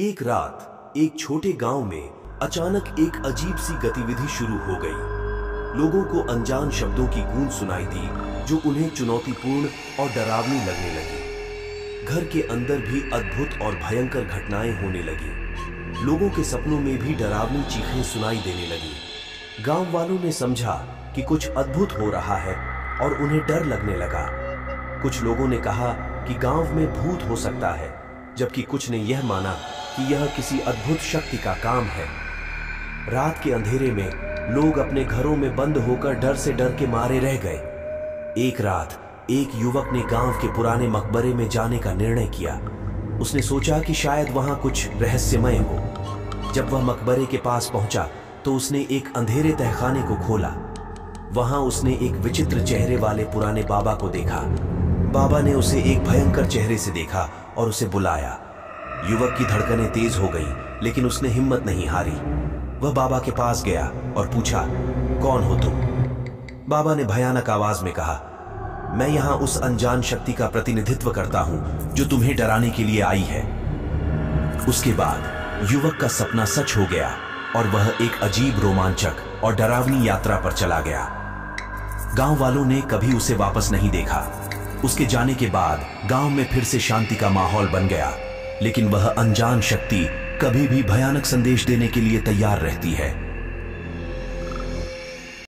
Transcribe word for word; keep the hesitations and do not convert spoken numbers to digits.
एक रात एक छोटे गांव में अचानक एक अजीब सी गतिविधि शुरू हो गई। लोगों को अनजान शब्दों की गूंज सुनाई दी जो उन्हें चुनौतीपूर्ण और डरावनी लगने लगी। घर के अंदर भी अद्भुत और भयंकर घटनाएं होने लगी। लोगों के सपनों में भी डरावनी चीखें सुनाई देने लगी। गांव वालों ने समझा कि कुछ अद्भुत हो रहा है और उन्हें डर लगने लगा। कुछ लोगों ने कहा कि गांव में भूत हो सकता है, जबकि कुछ ने यह माना कि यह किसी अद्भुत शक्ति का काम है। रात के अंधेरे में लोग अपने घरों में बंद होकर डर से डर के मारे रह गए। एक रात एक युवक ने गांव के पुराने मकबरे में जाने का निर्णय किया। उसने सोचा कि शायद वहां कुछ रहस्यमय हो। जब वह मकबरे के पास पहुंचा तो उसने एक अंधेरे तहखाने को खोला। वहां उसने एक विचित्र चेहरे वाले पुराने बाबा को देखा। बाबा ने उसे एक भयंकर चेहरे से देखा और उसे बुलाया। युवक की धड़कनें तेज हो गई, लेकिन उसने हिम्मत नहीं हारी। वह बाबा के पास गया और पूछा, कौन हो तुम? बाबा ने भयानक आवाज में कहा, मैं यहां उस अनजान शक्ति का प्रतिनिधित्व करता हूं जो तुम्हें डराने के लिए आई है। उसके बाद युवक का सपना सच हो गया और वह एक अजीब, रोमांचक और डरावनी यात्रा पर चला गया। गांव वालों ने कभी उसे वापस नहीं देखा। उसके जाने के बाद गांव में फिर से शांति का माहौल बन गया, लेकिन वह अनजान शक्ति कभी भी भयानक संदेश देने के लिए तैयार रहती है।